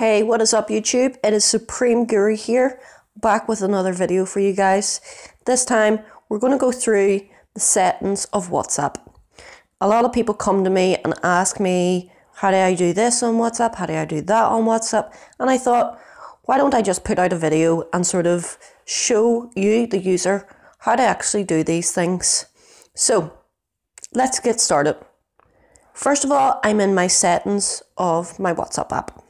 Hey, what is up YouTube? It is Supreme Guru here, back with another video for you guys. This time we're going to go through the settings of WhatsApp. A lot of people come to me and ask me, how do I do this on WhatsApp? How do I do that on WhatsApp? And I thought, why don't I just put out a video and sort of show you, the user, how to actually do these things. So let's get started. First of all, I'm in my settings of my WhatsApp app.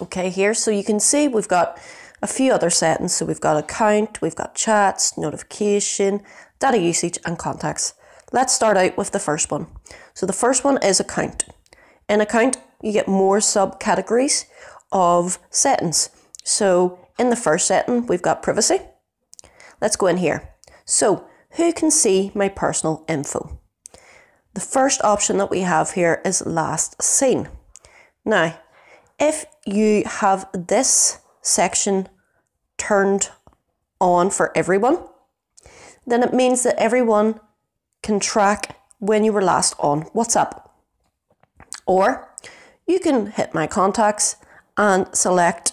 Okay, here, so you can see we've got a few other settings. So we've got account, we've got chats, notification, data usage and contacts. Let's start out with the first one. So the first one is account. In account, you get more subcategories of settings. So in the first setting, we've got privacy. Let's go in here. So who can see my personal info? The first option that we have here is last seen. Now, if you have this section turned on for everyone, then it means that everyone can track when you were last on WhatsApp. Or you can hit my contacts and select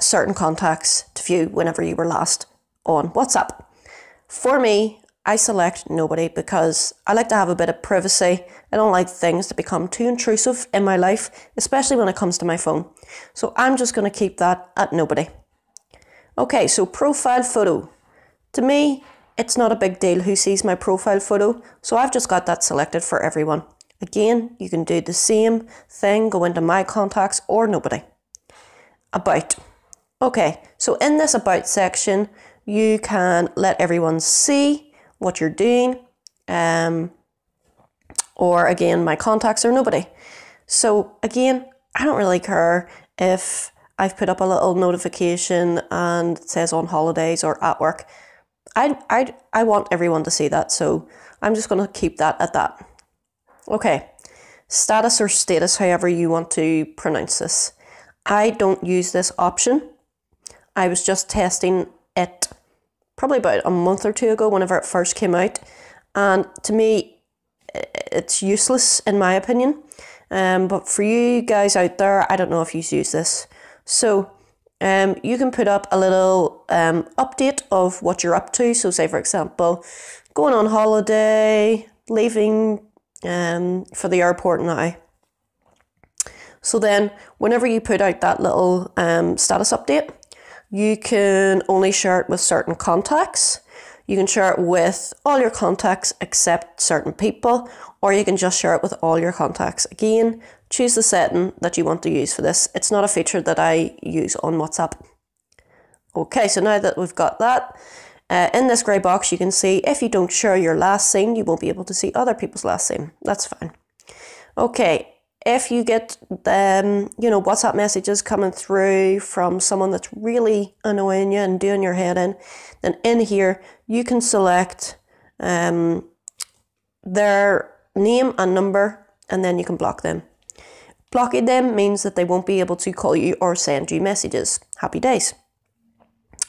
certain contacts to view whenever you were last on WhatsApp. For me, I select nobody because I like to have a bit of privacy. I don't like things to become too intrusive in my life, especially when it comes to my phone. So I'm just going to keep that at nobody. Okay, so profile photo. To me, it's not a big deal who sees my profile photo, so I've just got that selected for everyone. Again, you can do the same thing, go into my contacts or nobody. About. Okay, so in this about section, you can let everyone see what you're doing, or again, my contacts or nobody. So again, I don't really care if I've put up a little notification and it says on holidays or at work. I want everyone to see that, so I'm just going to keep that at that. Okay, status or status, however you want to pronounce this. I don't use this option. I was just testing it probably about a month or two ago whenever it first came out. And to me, it's useless in my opinion. But for you guys out there, I don't know if you use this. So you can put up a little update of what you're up to. So say, for example, going on holiday, leaving for the airport now. So then whenever you put out that little status update, you can only share it with certain contacts. You can share it with all your contacts except certain people, or you can just share it with all your contacts. Again, choose the setting that you want to use for this. It's not a feature that I use on WhatsApp. Okay, so now that we've got that, in this grey box, you can see if you don't share your last seen, you won't be able to see other people's last seen. That's fine. Okay, if you get WhatsApp messages coming through from someone that's really annoying you and doing your head in, then in here you can select their name and number, and then you can block them. Blocking them means that they won't be able to call you or send you messages. Happy days.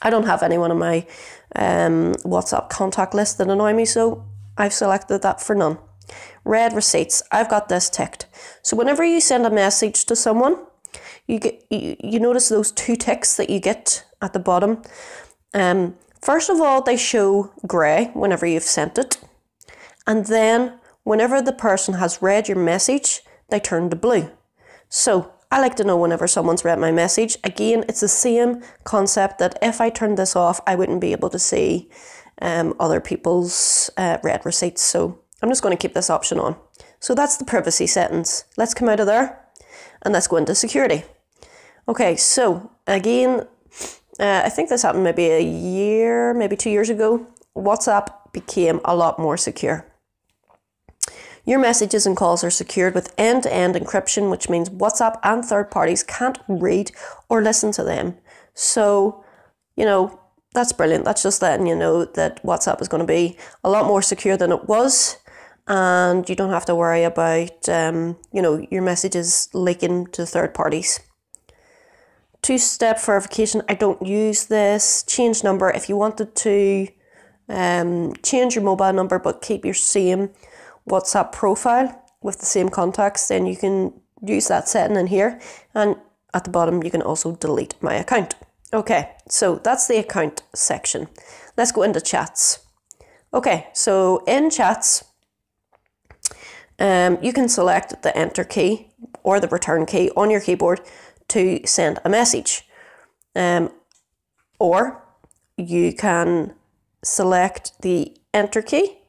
I don't have anyone on my WhatsApp contact list that annoy me, so I've selected that for none. Red receipts, I've got this ticked. So whenever you send a message to someone, you notice those two ticks that you get at the bottom. First of all, they show grey whenever you've sent it. And then whenever the person has read your message, they turn to blue. So I like to know whenever someone's read my message. Again, it's the same concept that if I turned this off, I wouldn't be able to see other people's read receipts. So I'm just going to keep this option on. So that's the privacy settings. Let's come out of there and let's go into security. Okay, so again, I think this happened maybe a year, maybe 2 years ago. WhatsApp became a lot more secure. Your messages and calls are secured with end-to-end encryption, which means WhatsApp and third parties can't read or listen to them. So, you know, that's brilliant. That's just letting you know that WhatsApp is going to be a lot more secure than it was. And you don't have to worry about, your messages leaking to third parties. Two-step verification. I don't use this. Change number. If you wanted to change your mobile number but keep your same WhatsApp profile with the same contacts, then you can use that setting in here, and at the bottom, you can also delete my account. Okay, so that's the account section. Let's go into chats. Okay, so in chats, you can select the enter key or the return key on your keyboard to send a message. Or you can select the enter key.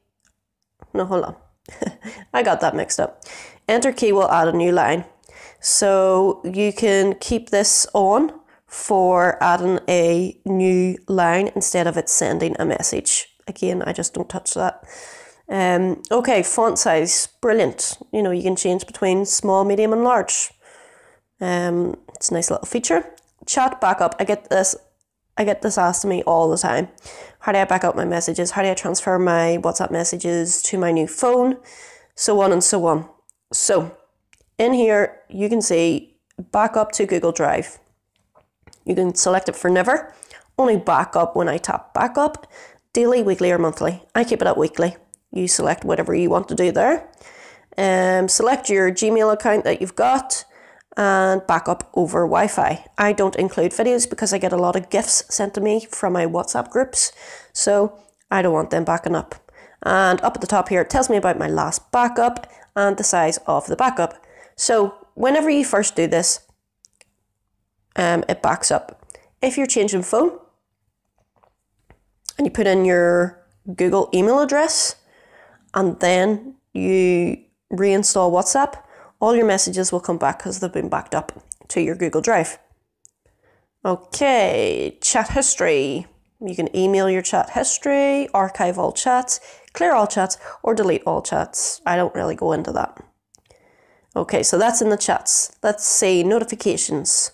No, hold on. I got that mixed up. Enter key will add a new line. So you can keep this on for adding a new line instead of it sending a message. Again, I just don't touch that. Okay, font size, brilliant. You know, you can change between small, medium and large. It's a nice little feature. Chat backup, I get this asked to me all the time. How do I back up my messages? How do I transfer my WhatsApp messages to my new phone? So on and so on. So in here, you can see backup to Google Drive. You can select it for never, only backup when I tap backup, daily, weekly or monthly. I keep it at weekly. You select whatever you want to do there. Select your Gmail account that you've got and backup over Wi-Fi. I don't include videos because I get a lot of GIFs sent to me from my WhatsApp groups, so I don't want them backing up. And up at the top here, it tells me about my last backup and the size of the backup. So whenever you first do this, it backs up. If you're changing phone and you put in your Google email address and then you reinstall WhatsApp, all your messages will come back because they've been backed up to your Google Drive. Okay, chat history. You can email your chat history, archive all chats, clear all chats, or delete all chats. I don't really go into that. Okay, so that's in the chats. Let's see, notifications.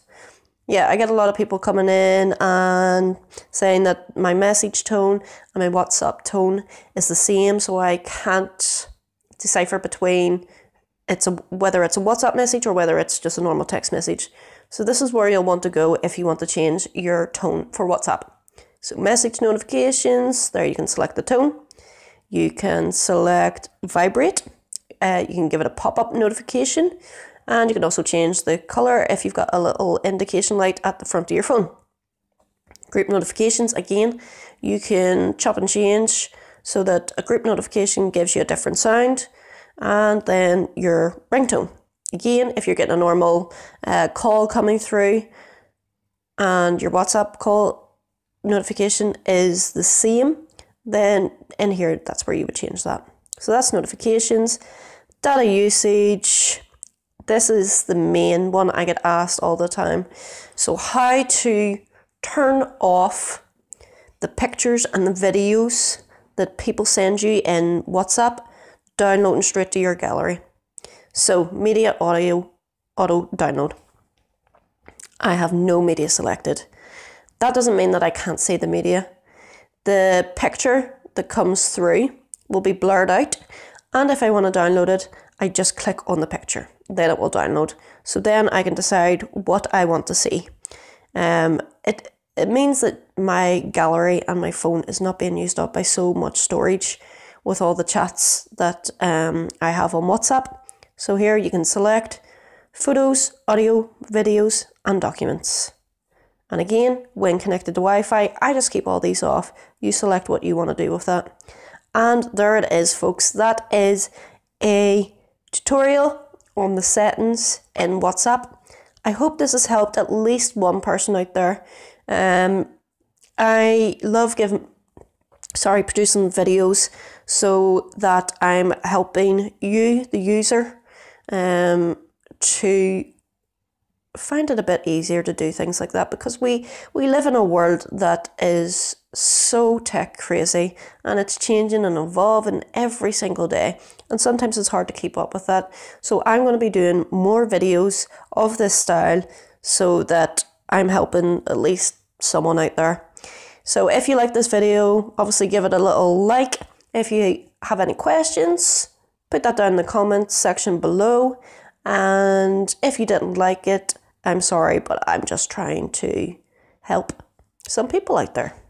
Yeah, I get a lot of people coming in and saying that my message tone and my WhatsApp tone is the same, so I can't decipher between whether it's a WhatsApp message or whether it's just a normal text message. So this is where you'll want to go if you want to change your tone for WhatsApp. So message notifications, there you can select the tone. You can select vibrate. You can give it a pop-up notification. And you can also change the color if you've got a little indication light at the front of your phone. Group notifications, again, you can chop and change so that a group notification gives you a different sound. And then your ringtone. Again, if you're getting a normal call coming through and your WhatsApp call notification is the same, then in here, that's where you would change that. So that's notifications, data usage. This is the main one I get asked all the time. So how to turn off the pictures and the videos that people send you in WhatsApp, downloading straight to your gallery. So media, audio, auto download. I have no media selected. That doesn't mean that I can't see the media. The picture that comes through will be blurred out, and if I want to download it, I just click on the picture, then it will download. So then I can decide what I want to see. It means that my gallery and my phone is not being used up by so much storage with all the chats that I have on WhatsApp. So here you can select photos, audio, videos, and documents. And again, when connected to Wi-Fi, I just keep all these off. You select what you want to do with that. And there it is, folks. That is a tutorial on the settings in WhatsApp. I hope this has helped at least one person out there. I love producing videos so that I'm helping you, the user, to find it a bit easier to do things like that, because we live in a world that is so tech crazy and it's changing and evolving every single day, and sometimes it's hard to keep up with that. So I'm going to be doing more videos of this style so that I'm helping at least someone out there. So if you like this video, obviously give it a little like. If you have any questions, put that down in the comments section below. And if you didn't like it, I'm sorry, but I'm just trying to help some people out there.